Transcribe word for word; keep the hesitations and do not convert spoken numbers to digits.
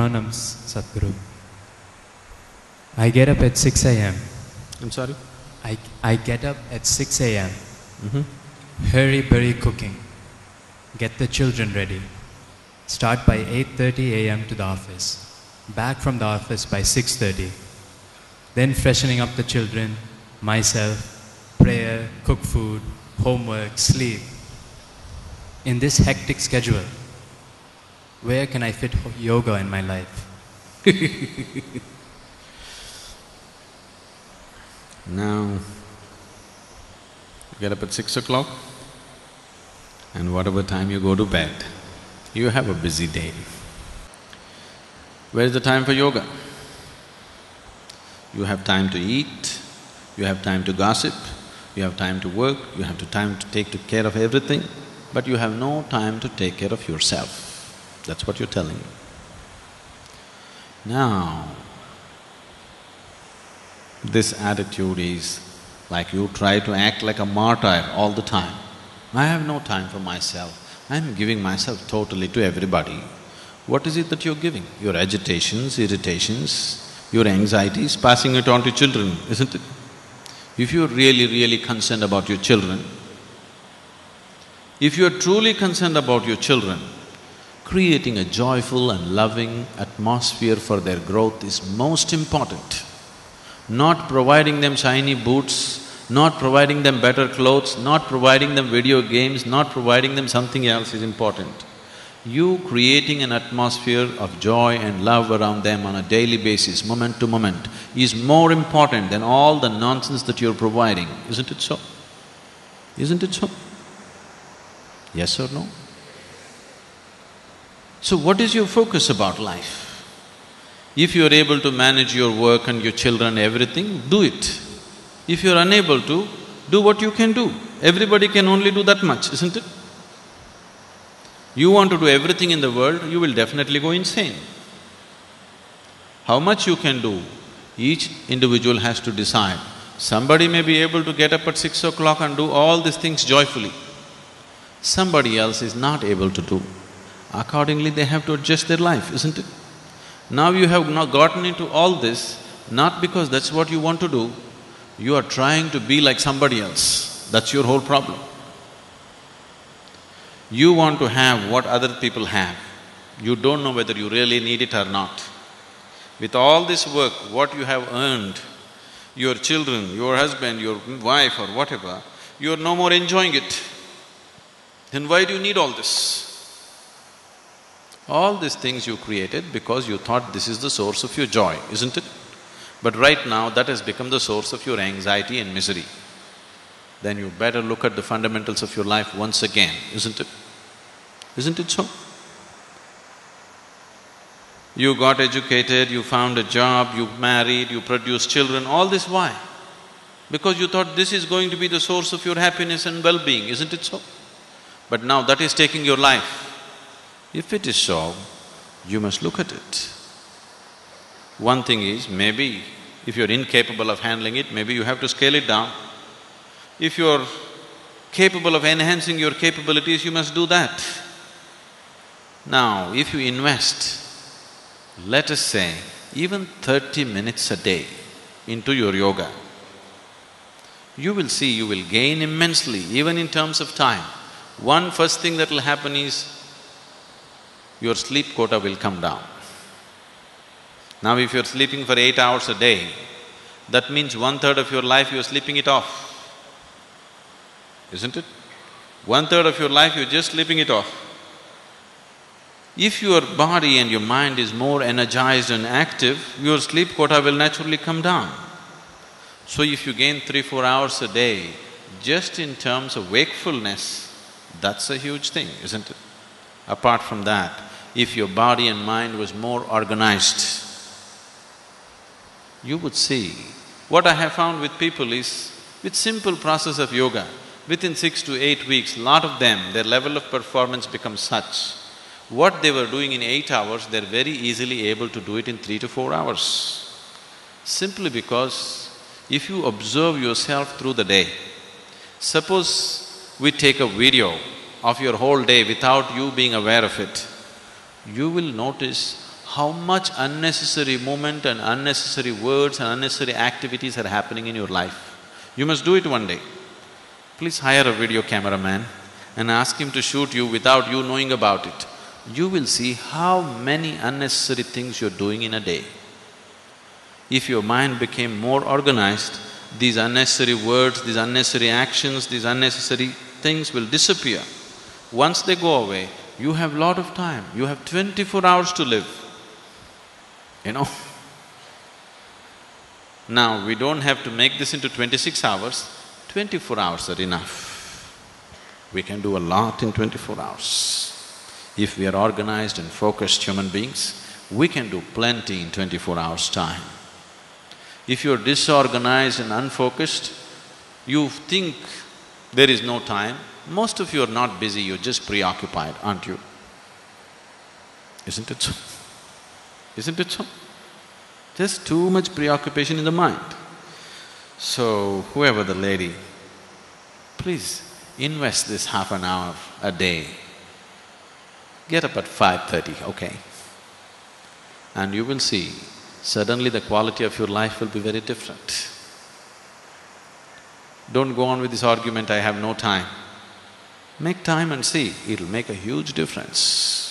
Pranams, Sadhguru. I get up at six A M I'm sorry? I, I get up at six A M Mm-hmm. Hurry-burry cooking. Get the children ready. Start by eight thirty A M to the office. Back from the office by six thirty. Then freshening up the children, myself, prayer, cook food, homework, sleep. In this hectic schedule, where can I fit yoga in my life? Now, get up at six o'clock and whatever time you go to bed, you have a busy day. Where is the time for yoga? You have time to eat, you have time to gossip, you have time to work, you have to time to take care of everything, but you have no time to take care of yourself. That's what you're telling me. Now, this attitude is like you try to act like a martyr all the time. I have no time for myself, I'm giving myself totally to everybody. What is it that you're giving? Your agitations, irritations, your anxieties, passing it on to children, isn't it? If you're really, really concerned about your children, if you're truly concerned about your children, creating a joyful and loving atmosphere for their growth is most important. Not providing them shiny boots, not providing them better clothes, not providing them video games, not providing them something else is important. You creating an atmosphere of joy and love around them on a daily basis, moment to moment, is more important than all the nonsense that you're providing, isn't it so? Isn't it so? Yes or no? So what is your focus about life? If you are able to manage your work and your children, everything, do it. If you are unable to, do what you can do. Everybody can only do that much, isn't it? You want to do everything in the world, you will definitely go insane. How much you can do, each individual has to decide. Somebody may be able to get up at six o'clock and do all these things joyfully. Somebody else is not able to do. Accordingly, they have to adjust their life, isn't it? Now you have now gotten into all this, not because that's what you want to do, you are trying to be like somebody else. That's your whole problem. You want to have what other people have. You don't know whether you really need it or not. With all this work, what you have earned, your children, your husband, your wife or whatever, you are no more enjoying it. Then why do you need all this? All these things you created because you thought this is the source of your joy, isn't it? But right now, that has become the source of your anxiety and misery. Then you better look at the fundamentals of your life once again, isn't it? Isn't it so? You got educated, you found a job, you married, you produced children, all this why? Because you thought this is going to be the source of your happiness and well-being, isn't it so? But now that is taking your life. If it is so, you must look at it. One thing is, maybe if you're incapable of handling it, maybe you have to scale it down. If you're capable of enhancing your capabilities, you must do that. Now, if you invest, let us say, even thirty minutes a day into your yoga, you will see you will gain immensely, even in terms of time. One first thing that will happen is, your sleep quota will come down. Now, if you're sleeping for eight hours a day, that means one-third of your life you're sleeping it off. Isn't it? One-third of your life you're just sleeping it off. If your body and your mind is more energized and active, your sleep quota will naturally come down. So if you gain three, four hours a day, just in terms of wakefulness, that's a huge thing, isn't it? Apart from that, if your body and mind was more organized, you would see. What I have found with people is, with simple process of yoga, within six to eight weeks, lot of them, their level of performance becomes such. What they were doing in eight hours, they're very easily able to do it in three to four hours. Simply because if you observe yourself through the day, suppose we take a video of your whole day without you being aware of it, you will notice how much unnecessary movement and unnecessary words and unnecessary activities are happening in your life. You must do it one day. Please hire a video cameraman and ask him to shoot you without you knowing about it. You will see how many unnecessary things you're doing in a day. If your mind became more organized, these unnecessary words, these unnecessary actions, these unnecessary things will disappear. Once they go away, you have lot of time, you have twenty-four hours to live, you know. Now, we don't have to make this into twenty-six hours, twenty-four hours are enough. We can do a lot in twenty-four hours. If we are organized and focused human beings, we can do plenty in twenty-four hours' time. If you are disorganized and unfocused, you think there is no time. Most of you are not busy, you're just preoccupied, aren't you? Isn't it so? Isn't it so? There's too much preoccupation in the mind. So, whoever the lady, please invest this half an hour a day. Get up at five thirty, okay? And you will see, suddenly the quality of your life will be very different. Don't go on with this argument, I have no time. Make time and see, it'll make a huge difference.